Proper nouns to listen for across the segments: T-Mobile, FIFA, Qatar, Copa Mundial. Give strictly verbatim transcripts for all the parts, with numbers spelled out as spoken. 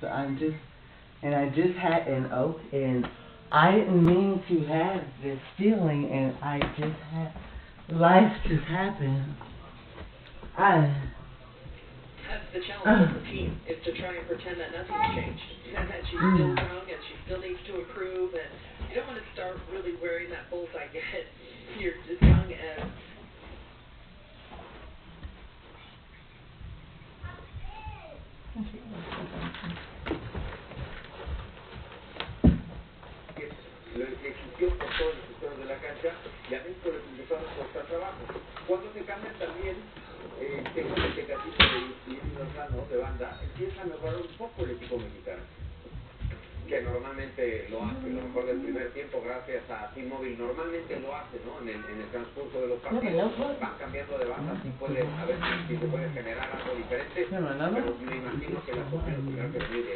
So I'm just, and I just had an oath, and I didn't mean to have this feeling, and I just had life to happen. I... That's the challenge of the team, is to try and pretend that nothing's changed, and that she's still wrong, and she still needs to improve, and you don't want to start really wearing that bullseye head. You're as young as... Exigió por todos los sectores de la cancha y a México les empezó a costar trabajo. Cuando se cambian también, eh, tengo el tecatito de Lozano de banda, empieza a mejorar un poco el equipo mexicano, que normalmente lo hace, lo mejor del primer tiempo, gracias a T-Mobile, normalmente lo hace, ¿no? En el, en el transcurso de los partidos van cambiando de banda, así puede, a ver si se puede generar algo diferente, pero me imagino que la opinión que viene,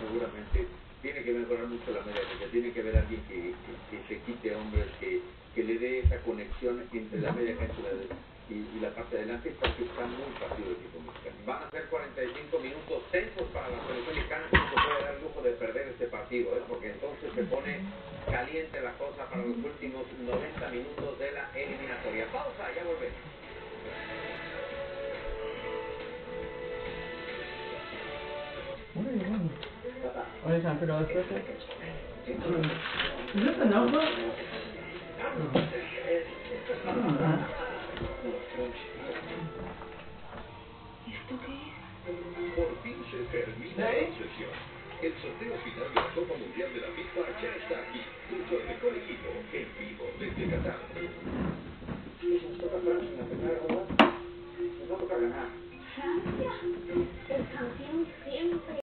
seguramente, tiene que mejorar mucho la media, porque tiene que haber alguien que, que, que se quite hombres, que, que le dé esa conexión entre la media cancha y, y la parte de adelante, porque está muy partido el equipo mexicano. Van a ser cuarenta y cinco minutos tensos para la selección mexicana, que se puede dar el lujo de perder este partido, ¿eh? Porque entonces se pone caliente la cosa para los últimos noventa minutos de la eliminatoria. Pausa, ya volvemos. What are you trying to figure out this person? Is this a notebook? I don't know. Por fin se termina la sesión. El sorteo final de la Copa Mundial de la FIFA ya está aquí, junto al mejor equipo en vivo desde Qatar. Si nos toca ganar, nos toca ganar.